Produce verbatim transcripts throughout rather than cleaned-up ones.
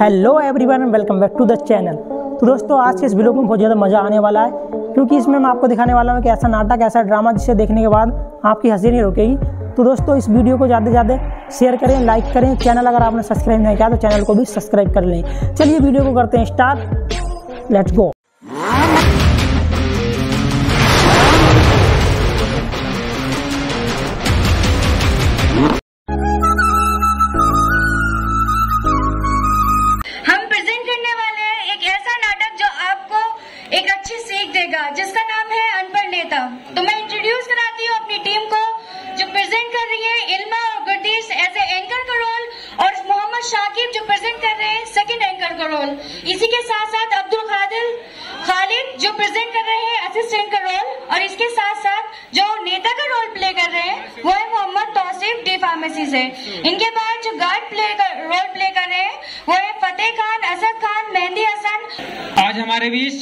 Hello everyone, welcome back to the channel. तो दोस्तों, आज के इस वीडियो में बहुत ज़्यादा मज़ा आने वाला है, क्योंकि इसमें मैं आपको दिखाने वाला हूँ कि ऐसा नाटक, ऐसा ड्रामा जिसे देखने के बाद आपकी हंसी नहीं रुकेगी। तो दोस्तों, इस वीडियो को ज़्यादा से ज़्यादा शेयर करें, लाइक करें। चैनल अगर आपने सब्सक्राइब नहीं किया तो चैनल को भी सब्सक्राइब कर लें। चलिए वीडियो को करते हैं स्टार्ट, लेट्स गो। जिसका नाम है अनपढ़ नेता। तो मैं इंट्रोड्यूस कराती हूँ अपनी टीम को, जो प्रेजेंट कर रही है इल्मा और गुरदीश एज ए एंकर का रोल, और मोहम्मद शाकिब जो प्रेजेंट कर रहे हैं सेकंड एंकर का रोल। इसी के साथ साथ अब्दुल कादिर खालिद जो प्रेजेंट कर रहे हैं असिस्टेंट का रोल, और इसके साथ साथ जो नेता का रोल प्ले कर रहे हैं वो है मोहम्मद तौसीफ डी फार्मेसी से। इनके बाद जो गार्ड प्ले रोल प्ले कर रहे हैं वो है फतेह खान, असद खान, मेहंदी हसन। आज हमारे बीच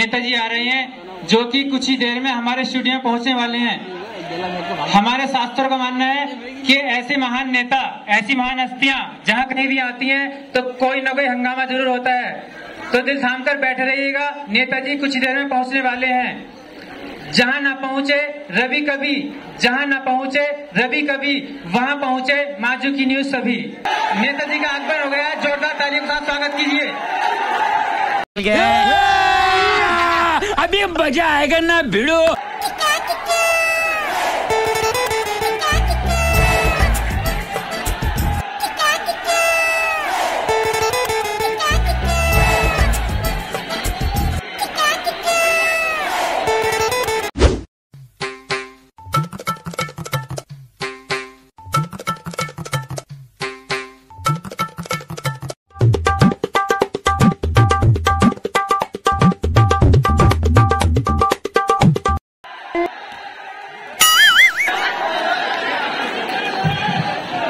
नेताजी आ रहे हैं, जो कि कुछ ही देर में हमारे स्टूडियो में पहुंचने वाले हैं। हमारे शास्त्रों का मानना है कि ऐसे महान नेता, ऐसी महान हस्तियां जहां कहीं भी आती हैं तो कोई ना कोई हंगामा जरूर होता है। तो दिल थाम कर बैठे रहिएगा, नेताजी कुछ ही देर में पहुंचने वाले हैं। जहां ना पहुंचे रवि कभी, जहां ना पहुंचे रवि कभी, वहां पहुंचे माजू की न्यूज सभी। नेताजी का आगमन हो गया, जोरदार तालियों के साथ स्वागत कीजिए। अभी मजा आएगा ना भिड़ो।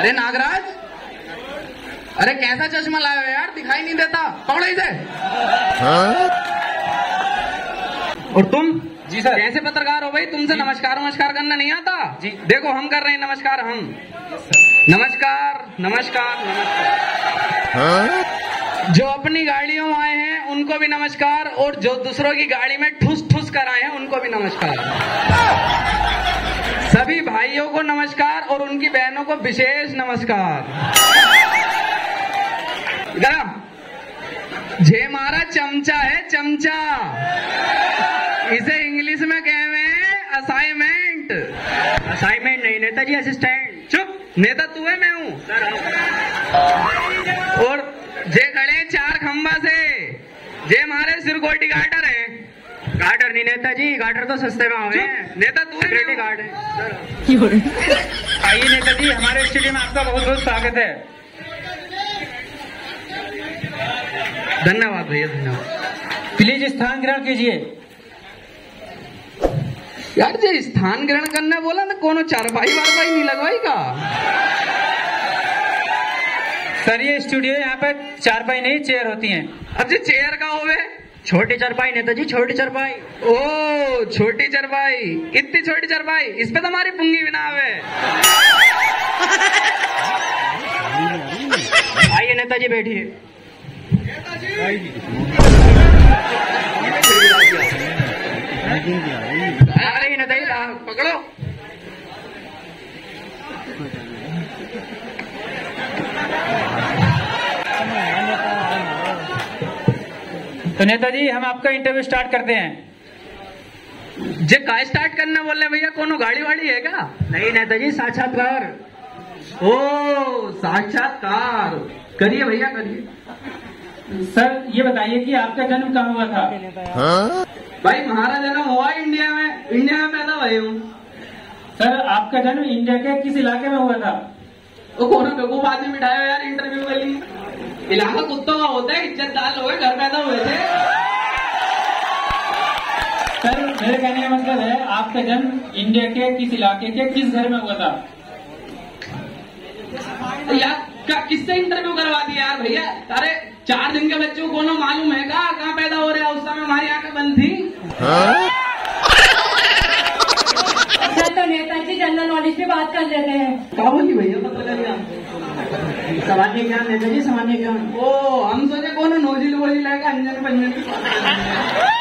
अरे नागराज, अरे कैसा चश्मा लाया हो यार, दिखाई नहीं देता। पकड़ो इसे। हाँ? और तुम? जी सर। कैसे पत्रकार हो भाई, तुमसे नमस्कार नमस्कार करना नहीं आता? जी। देखो हम कर रहे हैं नमस्कार, हम नमस्कार नमस्कार नमस्कार। हाँ? जो अपनी गाड़ियों आए हैं उनको भी नमस्कार, और जो दूसरों की गाड़ी में ठुस ठुस कर आए हैं उनको भी नमस्कार। सभी भाइयों को नमस्कार और उनकी बहनों को विशेष नमस्कार। जे मारा चमचा है, चमचा, इसे इंग्लिश में कहवे हैं असाइनमेंट। असाइनमेंट नहीं नेताजी, असिस्टेंट। चुप, नेता तू है, मैं हूँ। और जे खड़े चार खंबा से, जे मारे सिरकोटी गार्डर है। गार्डर नहीं नेताजी, गार्डर तो सस्ते में आवे। नेता तू है गार्ड है। आइए नेताजी, हमारे स्टूडियो में आपका बहुत बहुत स्वागत है। धन्यवाद भैया, धन्यवाद। प्लीज स्थान ग्रहण कीजिए। यार जी, स्थान ग्रहण करने बोला ना, कोनो चारपाई वारपाई नहीं लगवाएगा सर। ये स्टूडियो, यहाँ पे चारपाई नहीं चेयर होती है। अब जी चेयर का हो गए, छोटी चरपाई नेताजी, छोटी चरपाई। ओ छोटी चरपाई, इतनी छोटी चरपाई, इस पे तो हमारी पुंगी बिना आवे। आइए नेताजी, बैठिए। अरे नेताजी पकड़ो। तो नेताजी, हम आपका इंटरव्यू स्टार्ट करते हैं। जे का स्टार्ट करना बोल रहे भैया, कोनो गाड़ी वाड़ी है क्या? नहीं नेताजी, साक्षात्कार। ओ साक्षात्कार, करिए भैया करिए। सर ये बताइए कि आपका जन्म कहाँ हुआ था? हाँ? भाई हमारा जन्म हुआ इंडिया में, इंडिया में पैदा हुए हूँ। सर आपका जन्म इंडिया के किस इलाके में हुआ था? वो तो कोनो बेवकूफ आदमी बिठाया यार इंटरव्यू वाली। इलाका कुत्तों का होता है, इज्जतदार लोग घर पैदा हुए थे। सर मेरे कहने का मतलब है, आपका जन्म इंडिया के किस इलाके के किस घर में हुआ था? यार किससे इंटरव्यू करवा दिया यार भैया। अरे चार दिन के बच्चों को कोनो मालूम है का कहाँ पैदा हो रहा है? उस समय हमारी आंखें बंद थी। अच्छा तो नेताजी जनरल नॉलेज पे बात कर लेते हैं। क्या बोली भैया, पता लग गया। सामान्य ज्ञान है जी, सामान्य ज्ञान। ओ हम सोचे कौन नोजिल वोजिल आएगा अंजन पंजन की बात।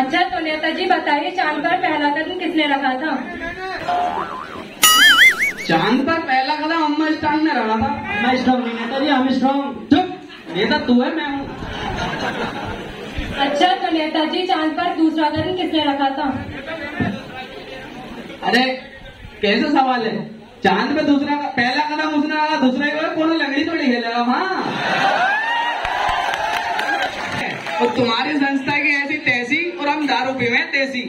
अच्छा तो नेताजी बताइए, चांद पर पहला कदम किसने रखा था? चांद पर पहला कदम हम स्ट्रांग ने रखा था। मैं स्ट्रांग नहीं नेताजी, हम स्ट्रांग। चुप नेता तू है, मैं हूँ। अच्छा तो नेताजी चांद पर दूसरा कदम किसने रखा था? अरे कैसा सवाल है, चांद पे दूसरा पहला कदम उसने रखा, दूसरा कौन लकड़ी थोड़ी खेलेगा। हाँ और तुम्हारी संस्था की ऐसी तैसी और हम दारू पी में तैसी।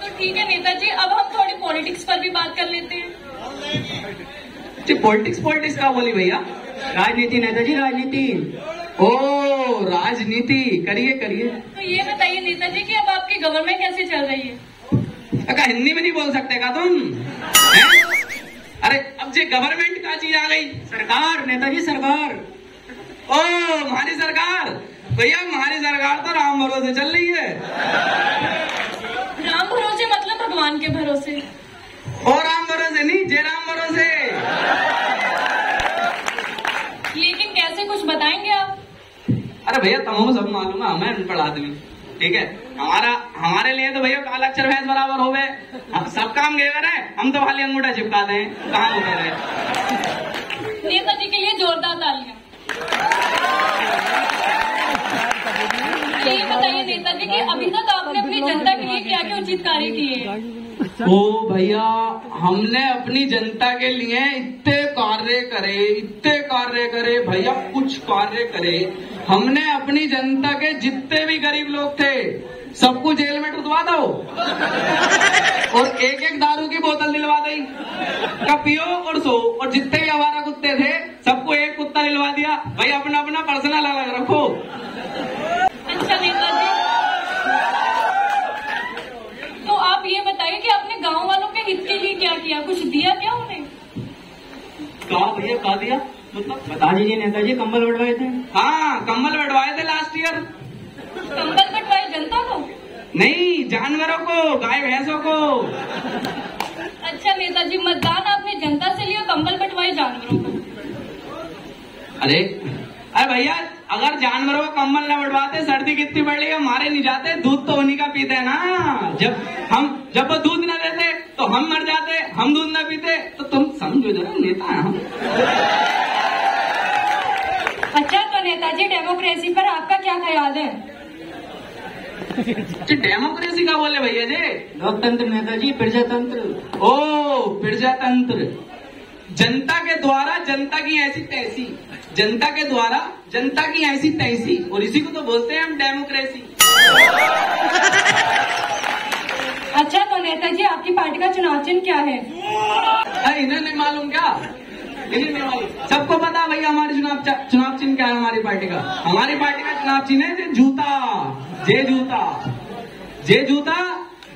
तो ठीक है नेताजी, अब हम थोड़ी पॉलिटिक्स पर भी बात कर लेते हैं। जी पॉलिटिक्स पॉलिटिक्स क्या बोली भैया? राजनीति नेताजी, राजनीति। ओ राजनीति, करिए करिए। तो ये बताइए नेताजी कि अब आपकी गवर्नमेंट कैसे चल रही है? अका हिंदी में नहीं बोल सकते का तुम? है? अरे अब जे गवर्नमेंट का चीज आ गई, सरकार नेताजी सरकार। ओ हमारी सरकार भैया, हमारी सरकार तो राम भरोसे चल रही है। राम भरोसे मतलब भगवान के भरोसे? ओ राम भरोसे नहीं, जय राम भरोसे। लेकिन कैसे, कुछ बताएंगे आप? अरे भैया तुम सब मालूम है, हमें अनपढ़ आदमी। ठीक है, हमारा हमारे लिए तो भैया काला अक्षर भैंस बराबर हो गए। अब सब काम घेवर है, हम तो खाली अंगूठा चिपका दें। कहाँ हो गए नेता जी के लिए जोरदार तालियां। ये बताइए नेता जी कि अभी तक आपने अपनी जनता के लिए क्या क्या उचित कार्य किए? ओ भैया हमने अपनी जनता के लिए इतने कार्य करे, इतने कार्य करे भैया, कुछ कार्य करे। हमने अपनी जनता के जितने भी गरीब लोग थे सबको जेल में टुटवा दो और एक एक दारू की बोतल दिलवा दी, का पियो और सो। और जितने भी आवारा कुत्ते थे सबको एक कुत्ता दिलवा दिया। भाई अपना अपना पर्सनल अलग रखो। अच्छा नेता जी, तो आप ये बताइए कि आपने गांव वालों के हित के लिए क्या किया? कुछ दिया क्या उन्हें? कहा भैया कहा दिया मतलब? बता दीजिए नेताजी, कंबल बटवाए थे। हाँ कंबल बटवाए थे लास्ट ईयर। कंबल बटवाए जनता को? नहीं, जानवरों को, गाय भैंसों को। अच्छा नेताजी, मतदान आपने जनता से लिया, कंबल बटवाए जानवरों को? अरे अरे भैया अगर जानवरों को कंबल ना बटवाते सर्दी कितनी बढ़ रही है, मारे नहीं जाते। दूध तो उन्हीं का पीते है ना, जब हम जब वो दूध ना देते तो हम मर जाते, हम दूध ना पीते। तो तुम समझो जरा, नेता है हम। अच्छा तो नेताजी डेमोक्रेसी पर आपका क्या ख्याल है? डेमोक्रेसी का बोले भैया जी? लोकतंत्र नेताजी, प्रजातंत्र। ओ प्रजातंत्र, जनता के द्वारा जनता की ऐसी तैसी, जनता के द्वारा जनता की ऐसी तैसी, और इसी को तो बोलते हैं हम डेमोक्रेसी। अच्छा तो नेताजी आपकी पार्टी का चुनाव चिन्ह क्या है? अरे इन्हें नहीं मालूम क्या? सबको पता भैया हमारे चुनाव चुनाव चिन्ह क्या है हमारी पार्टी का। हमारी पार्टी का चुनाव चिन्ह है जे जूता, जे जूता, जे जूता।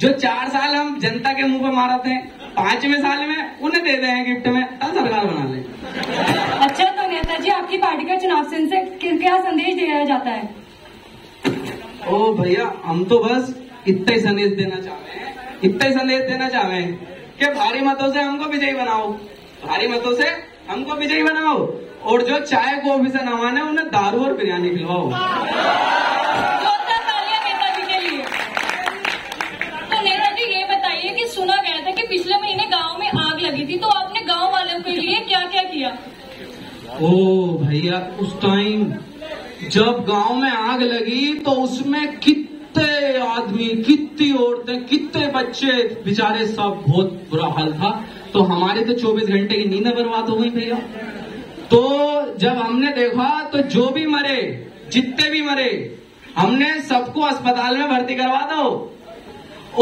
जो चार साल हम जनता के मुंह पे मारा थे, पांचवें साल में उन्हें दे दें गिफ्ट में, तब सरकार बना ले। अच्छा तो नेताजी आपकी पार्टी का चुनाव चिन्ह से क्या संदेश दिया जाता है? ओ भैया हम तो बस इतना ही संदेश देना चाहते हैं, इतना ही संदेश देना चाहते हैं कि भारी मतों से हमको विजयी बनाओ, भारी मतों से हमको विजयी बनाओ, और जो चाय को भी से न माने उन्हें दारू और बिरयानी खिलवाओ। जोरदार तालियां नेताजी के लिए। तो नेताजी ये बताइए कि सुना गया था कि पिछले महीने गांव में आग लगी थी, तो आपने गांव वालों के लिए क्या क्या किया? ओ भैया उस टाइम जब गांव में आग लगी तो उसमें कितने आदमी, कितनी औरतें, कितने बच्चे बेचारे, सब बहुत बुरा हाल था। तो हमारे तो चौबीस घंटे की नींद बर्बाद हो गई भैया। तो जब हमने देखा तो जो भी मरे, जितने भी मरे, हमने सबको अस्पताल में भर्ती करवा दो,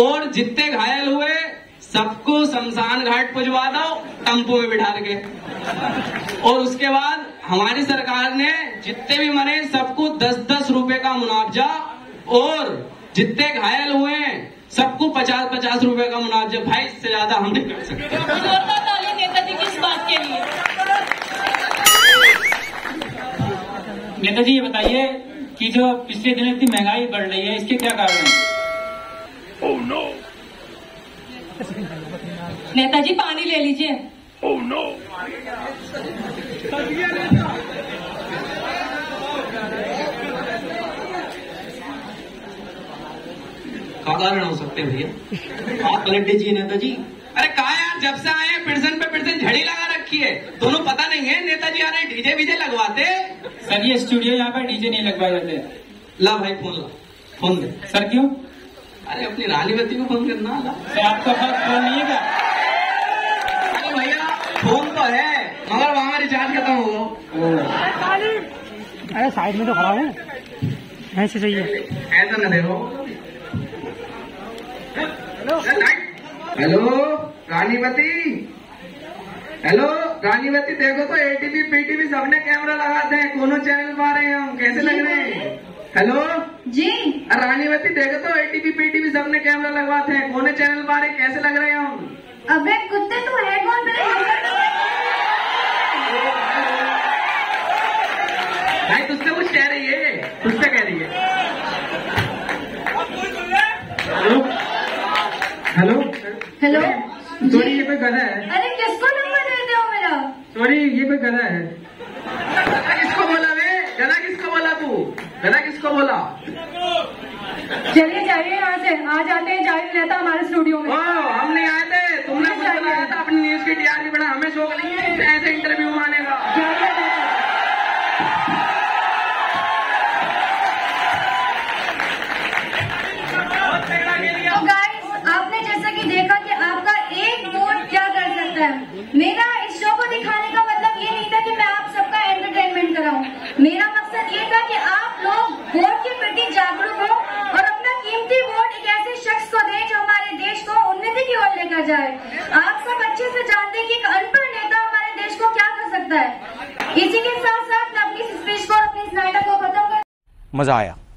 और जितने घायल हुए सबको शमशान घाट पहुंचवा दो टम्पू में बिठा के। और उसके बाद हमारी सरकार ने जितने भी मरे सबको दस दस रुपए का मुआवजा, और जितने घायल हुए सबको पचास पचास रुपए का मुआवजा। भाई इससे ज्यादा हम नहीं कर सकते। जोरदार तालियां नेताजी की इस बात के लिए। नेताजी ये बताइए कि जो पिछले दिनों इतनी महंगाई बढ़ रही है, इसके क्या कारण है? oh, no. नेताजी पानी ले लीजिए। oh, no. साधारण हो सकते भैया, आप पलट दीजिए नेताजी। अरे कहा यार, जब से आए पिड़सन पे पिड़सन झड़ी लगा रखी है, दोनों पता नहीं है। नेताजी आ रहे डीजे वीजे लगवाते। सर ये स्टूडियो यहाँ पे डीजे नहीं लगवाए जाते। ला भाई फोन ला, फोन दे। सर क्यों? अरे अपनी रानी बत्ती को फोन करना। तो आपका फोन नहीं है? अरे भैया फोन तो है, मगर वहाँ रिचार्ज खत्म होगा। अरे साइड में तो खड़ा है, ऐसे चाहिए ऐसा ना देखो। हेलो रानीवती, हेलो रानीवती, देखो तो एटीवी पीटीवी सबने कैमरा लगाते हैं, कोनो चैनल पा रहे हैं हम, कैसे लग रहे हैं? हेलो जी रानीवती, देखो तो एटीवी पीटीवी सबने कैमरा लगवाते हैं, कोनो चैनल पा रहे हैं, कैसे लग रहे हैं हम? अबे कुत्ते तू है कौन? भाई तुझसे कुछ कह रही है, तुझसे कह रही है। हेलो हेलो, सॉरी ये कोई गधा है। अरे किसको नंबर देते हो मेरा? सॉरी ये कोई गधा है। गधा किसको बोला बे? गधा किसको बोला तू? गधा किसको बोला? चलिए जाइए यहाँ से, आ जाते हैं जाहिर नेता हमारे स्टूडियो में। ओ, हम नहीं आए थे, तुमने कुछ बनाया था अपनी न्यूज की टीआरपी बढ़ा। हमें शौक नहीं है ऐसे इंटरव्यू माने का। मेरा इस शो को दिखाने का मतलब ये नहीं था कि मैं आप सबका एंटरटेनमेंट कराऊं। मेरा मकसद ये था कि आप लोग वोट के प्रति जागरूक हो और अपना कीमती वोट एक ऐसे शख्स को दें जो हमारे देश को उन्नति की ओर लेकर जाए। आप सब अच्छे से जानते हैं कि एक अनपढ़ नेता हमारे देश को क्या कर सकता है। इसी के साथ साथ मैं अपनी स्पीच को, अपनी स्नाइडर को खत्म कर। मजा आया।